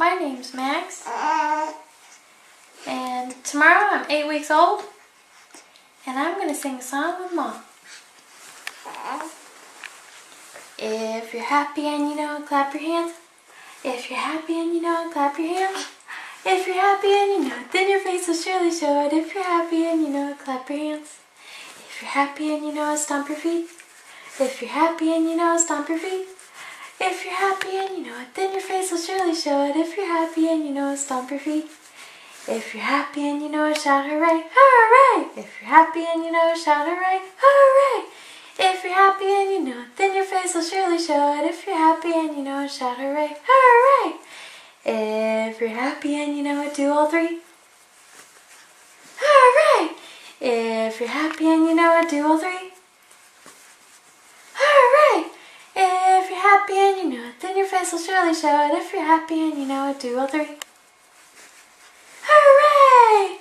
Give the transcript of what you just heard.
My name's Max, and tomorrow I'm 8 weeks old, and I'm going to sing a song with Mom. If you're happy and you know it, clap your hands. If you're happy and you know it, clap your hands. If you're happy and you know it, then your face will surely show it. If you're happy and you know it, clap your hands. If you're happy and you know it, stomp your feet. If you're happy and you know it, stomp your feet. If you're happy and you know it, then your face will surely show it. If you're happy and you know it, stomp your feet. If you're happy and you know it, shout hooray, hooray! If you're happy and you know it, shout hooray, hooray! If you're happy and you know it, then your face will surely show it. If you're happy and you know it, shout hooray, hooray! If you're happy and you know it, do all three. Hooray! If you're happy and you know it, do all three. Happy and you know it, then your face will surely show it. If you're happy and you know it, do all three. Hooray!